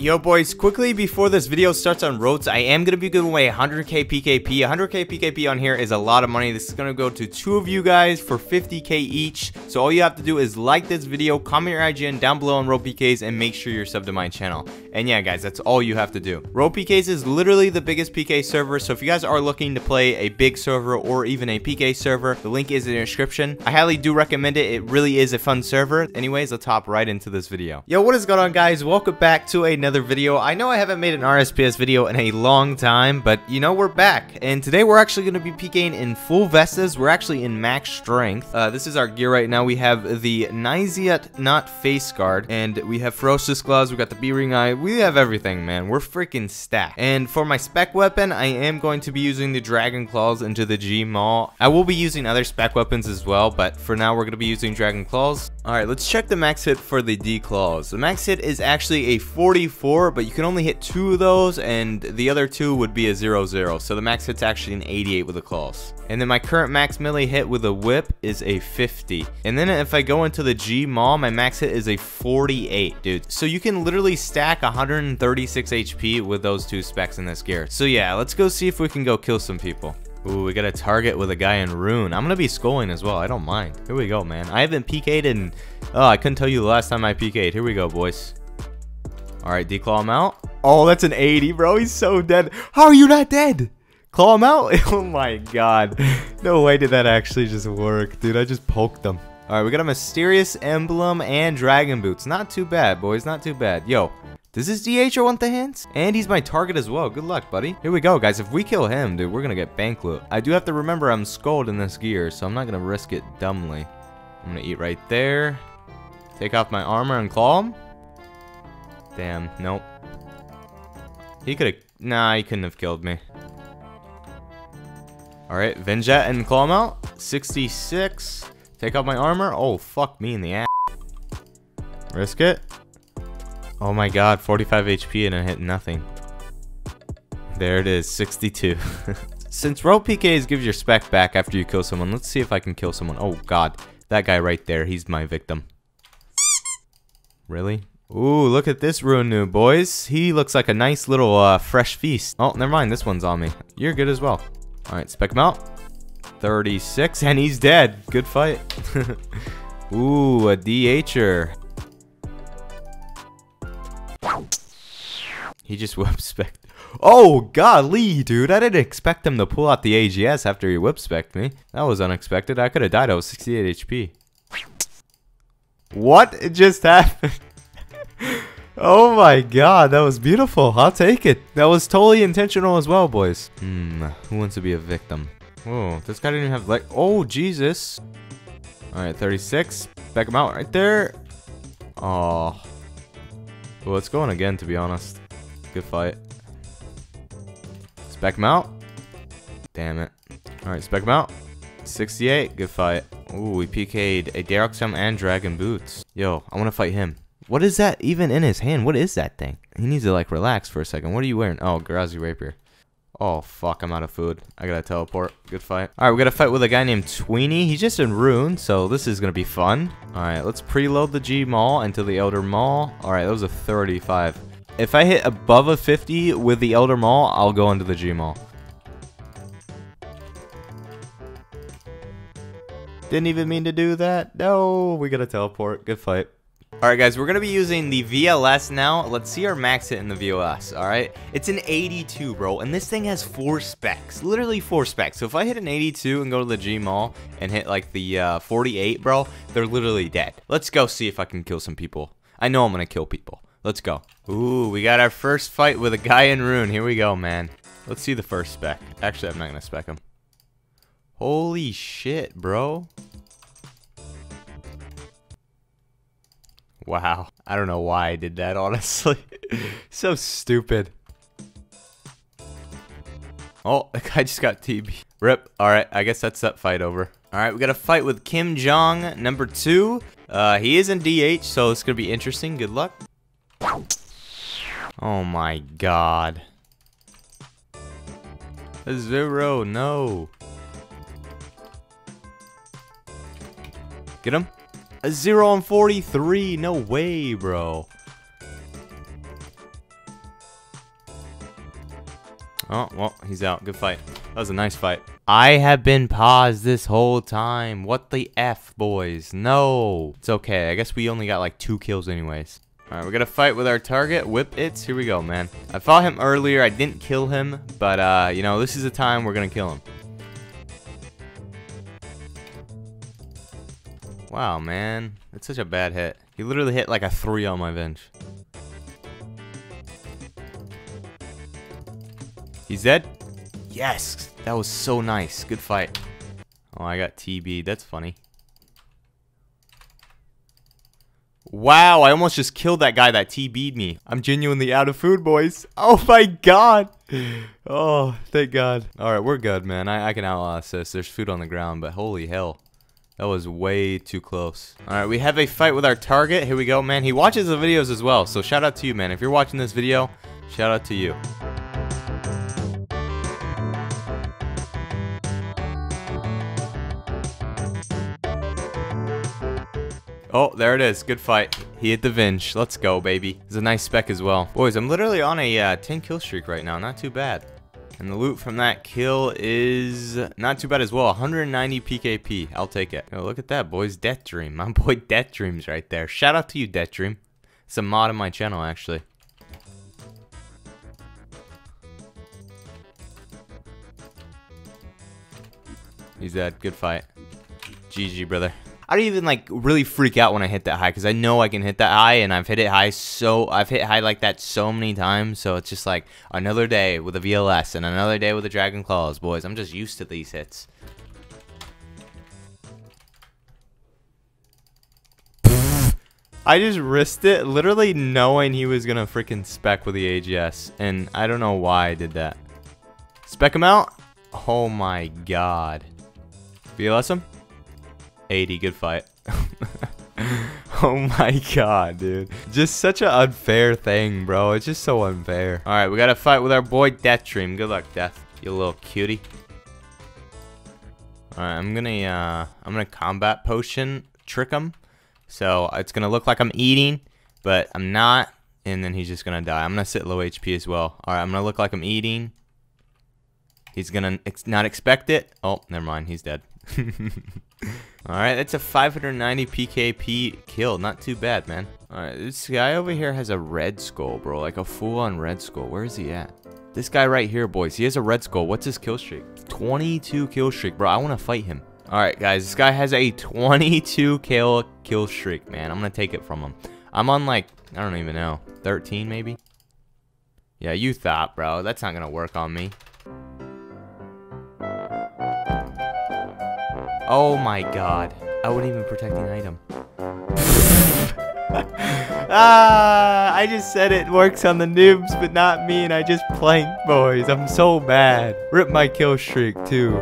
Yo boys, quickly before this video starts on Roats, I am going to be giving away 100k PKP. 100k PKP on here is a lot of money. This is going to go to two of you guys for 50k each. So all you have to do is like this video, comment your IGN down below on Roat PKZ, and make sure you're subbed to my channel. And yeah guys, that's all you have to do. Roat PKZ is literally the biggest PK server, so if you guys are looking to play a big server or even a PK server, the link is in the description. I highly do recommend it. It really is a fun server. Anyways, let's hop right into this video. Yo, what is going on guys? Welcome back to another video. I know I haven't made an RSPS video in a long time, but you know, we're back, and today we're actually going to be PKing in full Vestas. We're actually in max strength. This is our gear right now. We have the Nysiot not face guard, and we have ferocious claws, we got the b-ring eye, we have everything, man. We're freaking stacked. And for my spec weapon, I am going to be using the dragon claws into the G Maul. I will be using other spec weapons as well, but for now we're going to be using dragon claws. Alright, let's check the max hit for the D claws. The max hit is actually a 44, but you can only hit two of those, and the other two would be a 00. So the max hit's actually an 88 with the claws. And then my current max melee hit with a whip is a 50. And then if I go into the G Maul, my max hit is a 48, dude. So you can literally stack 136 HP with those two specs in this gear. So yeah, let's go see if we can go kill some people. Ooh, we got a target with a guy in Rune. I'm going to be sculling as well. I don't mind. Here we go, man. I haven't PK'd in... Oh, I couldn't tell you the last time I PK'd. Here we go, boys. All right, declaw him out. Oh, that's an 80, bro. He's so dead. How are you not dead? Claw him out? Oh, my God. No way did that actually just work, dude. I just poked him. All right, we got a mysterious emblem and dragon boots. Not too bad, boys. Not too bad. Yo. Does this DHR want the hints? And he's my target as well. Good luck, buddy. Here we go, guys. If we kill him, dude, we're gonna get bank loot. I do have to remember I'm sculled in this gear, so I'm not gonna risk it dumbly. I'm gonna eat right there. Take off my armor and claw him. Damn, nope. He could've... Nah, he couldn't have killed me. Alright, Venjet and claw him out. 66. Take off my armor. Oh, fuck me in the ass. Risk it. Oh my god, 45 HP and I hit nothing. There it is, 62. Since Roat PKZ gives your spec back after you kill someone, let's see if I can kill someone. Oh god, that guy right there, he's my victim. Really? Ooh, look at this Rune noob, boys. He looks like a nice little fresh feast. Oh, never mind, this one's on me. You're good as well. Alright, spec him out. 36, and he's dead. Good fight. Ooh, a DHR. He just whip spec'd. Oh, golly, dude. I didn't expect him to pull out the AGS after he whip spec'd me. That was unexpected. I could have died. I was 68 HP. What just happened? Oh, my God. That was beautiful. I'll take it. That was totally intentional as well, boys. Who wants to be a victim? Whoa, this guy didn't even have leg. Oh, Jesus. All right, 36. Back him out right there. Oh. Well, it's going again, to be honest. Good fight. Spec him out. Damn it. Alright, spec him out. 68. Good fight. Ooh, we PK'd a Daroxum and Dragon Boots. Yo, I want to fight him. What is that even in his hand? What is that thing? He needs to, like, relax for a second. What are you wearing? Oh, Garazi Rapier. Oh, fuck. I'm out of food. I gotta teleport. Good fight. Alright, we gotta fight with a guy named Tweenie. He's just in Rune, so this is gonna be fun. Alright, let's preload the G Maul into the Elder Maul. Alright, that was a 35. If I hit above a 50 with the Elder Maul, I'll go into the G Maul. Didn't even mean to do that. No, we gotta teleport. Good fight. Alright guys, we're going to be using the VLS now. Let's see our max hit in the VLS, alright? It's an 82, bro, and this thing has 4 specs. Literally 4 specs. So if I hit an 82 and go to the G Maul and hit like the 48, bro, they're literally dead. Let's go see if I can kill some people. I know I'm going to kill people. Let's go. Ooh, we got our first fight with a guy in Rune. Here we go, man. Let's see the first spec. Actually, I'm not going to spec him. Holy shit, bro. Wow. I don't know why I did that, honestly. So stupid. Oh, the guy just got TB. Rip. Alright, I guess that's that fight over. Alright, we got a fight with Kim Jong, number 2. He is in DH, so it's going to be interesting. Good luck. Oh my god. A 0, no. Get him. A 0 on 43, no way, bro. Oh, well, he's out. Good fight. That was a nice fight. I have been paused this whole time. What the F, boys? No. It's okay. I guess we only got like 2 kills anyways. Alright, we're gonna fight with our target, Whip It's. Here we go, man. I fought him earlier. I didn't kill him, but, you know, this is the time we're gonna kill him. Wow, man. That's such a bad hit. He literally hit like a 3 on my bench. He's dead? Yes! That was so nice. Good fight. Oh, I got TB. That's funny. Wow, I almost just killed that guy that TB'd me. I'm genuinely out of food, boys. Oh my god. Oh, thank god. Alright, we're good, man. I can outlast this. There's food on the ground, but holy hell. That was way too close. Alright, we have a fight with our target. Here we go, man. He watches the videos as well, so shout out to you, man. If you're watching this video, shout out to you. Oh, there it is. Good fight. He hit the Vinch. Let's go, baby. It's a nice spec as well. Boys, I'm literally on a 10-kill streak right now. Not too bad. And the loot from that kill is not too bad as well. 190 PKP. I'll take it. Oh, look at that, boys. Death Dream. My boy Death Dream's right there. Shout out to you, Death Dream. It's a mod on my channel, actually. He's dead. Good fight. GG, brother. I don't even like really freak out when I hit that high because I know I can hit that high, and I've hit it high like that so many times. So it's just like another day with a VLS and another day with the dragon claws, boys. I'm just used to these hits. I just risked it, literally knowing he was gonna freaking spec with the AGS, and I don't know why I did that. Spec him out? Oh my god. VLS him? 80, good fight. Oh my god, dude. Just such an unfair thing, bro. It's just so unfair. Alright, we gotta fight with our boy Death Dream. Good luck, Death. You little cutie. Alright, I'm gonna combat potion trick him. So it's gonna look like I'm eating, but I'm not, and then he's just gonna die. I'm gonna sit low HP as well. Alright, I'm gonna look like I'm eating. He's gonna not expect it. Oh, never mind, he's dead. Alright, that's a 590 PKP kill. Not too bad, man. Alright, this guy over here has a red skull, bro. Like a full-on red skull. Where is he at? This guy right here, boys. He has a red skull. What's his kill streak? 22 kill streak, bro. I want to fight him. Alright, guys. This guy has a 22 kill streak, man. I'm going to take it from him. I'm on like, I don't even know, 13 maybe? Yeah, you thought, bro. That's not going to work on me. Oh my god. I wouldn't even protect an item. Ah, I just said it works on the noobs, but not me, and I just planked, boys. I'm so bad. Rip my kill streak, too.